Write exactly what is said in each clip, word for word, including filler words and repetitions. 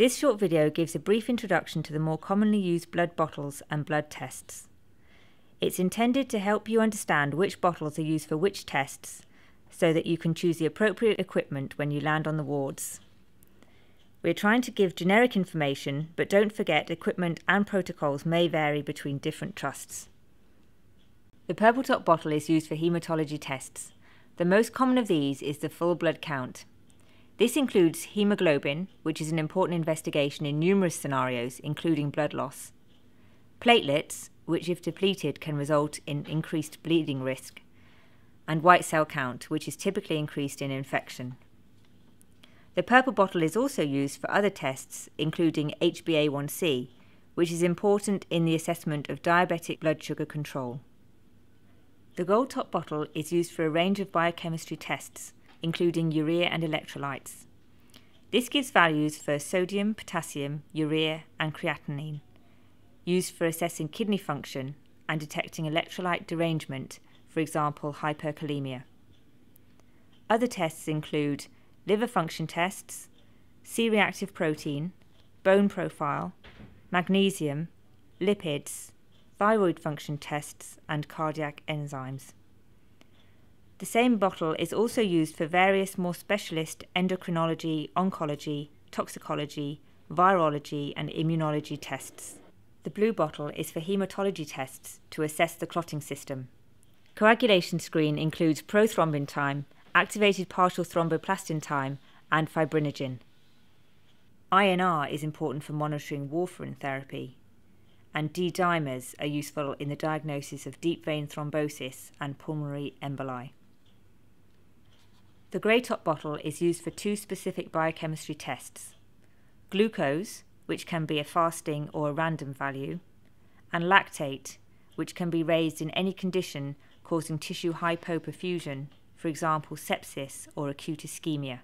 This short video gives a brief introduction to the more commonly used blood bottles and blood tests. It's intended to help you understand which bottles are used for which tests, so that you can choose the appropriate equipment when you land on the wards. We're trying to give generic information, but don't forget equipment and protocols may vary between different trusts. The purple top bottle is used for haematology tests. The most common of these is the full blood count. This includes haemoglobin, which is an important investigation in numerous scenarios, including blood loss. Platelets, which if depleted can result in increased bleeding risk. And white cell count, which is typically increased in infection. The purple bottle is also used for other tests, including H b A one c, which is important in the assessment of diabetic blood sugar control. The gold top bottle is used for a range of biochemistry tests, including urea and electrolytes. This gives values for sodium, potassium, urea and creatinine, used for assessing kidney function and detecting electrolyte derangement, for example hyperkalemia. Other tests include liver function tests, C reactive protein, bone profile, magnesium, lipids, thyroid function tests and cardiac enzymes. The same bottle is also used for various more specialist endocrinology, oncology, toxicology, virology and immunology tests. The blue bottle is for haematology tests to assess the clotting system. Coagulation screen includes prothrombin time, activated partial thromboplastin time and fibrinogen. I N R is important for monitoring warfarin therapy, and D dimers are useful in the diagnosis of deep vein thrombosis and pulmonary emboli. The grey top bottle is used for two specific biochemistry tests, glucose, which can be a fasting or a random value, and lactate, which can be raised in any condition causing tissue hypoperfusion, for example sepsis or acute ischemia.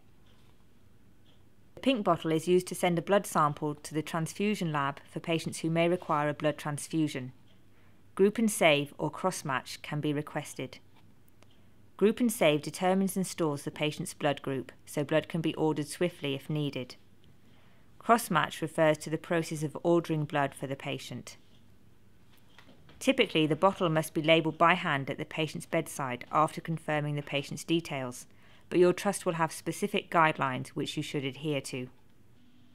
The pink bottle is used to send a blood sample to the transfusion lab for patients who may require a blood transfusion. Group and save or cross-match can be requested. Group and save determines and stores the patient's blood group, so blood can be ordered swiftly if needed. Cross-match refers to the process of ordering blood for the patient. Typically, the bottle must be labelled by hand at the patient's bedside after confirming the patient's details, but your trust will have specific guidelines which you should adhere to.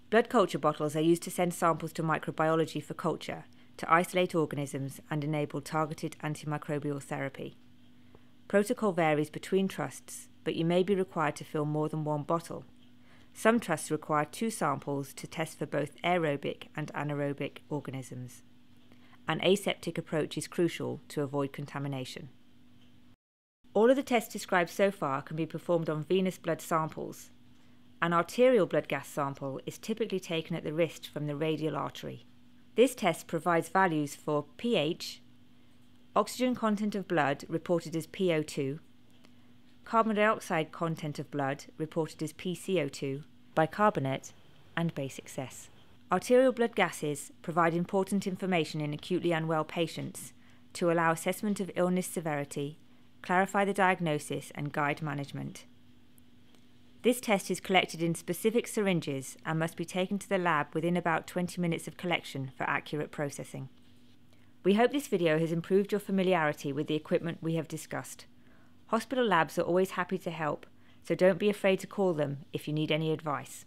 Blood culture bottles are used to send samples to microbiology for culture, to isolate organisms and enable targeted antimicrobial therapy. Protocol varies between trusts, but you may be required to fill more than one bottle. Some trusts require two samples to test for both aerobic and anaerobic organisms. An aseptic approach is crucial to avoid contamination. All of the tests described so far can be performed on venous blood samples. An arterial blood gas sample is typically taken at the wrist from the radial artery. This test provides values for pH, oxygen content of blood reported as P O two, carbon dioxide content of blood reported as P C O two, bicarbonate and base excess. Arterial blood gases provide important information in acutely unwell patients to allow assessment of illness severity, clarify the diagnosis and guide management. This test is collected in specific syringes and must be taken to the lab within about twenty minutes of collection for accurate processing. We hope this video has improved your familiarity with the equipment we have discussed. Hospital labs are always happy to help, so don't be afraid to call them if you need any advice.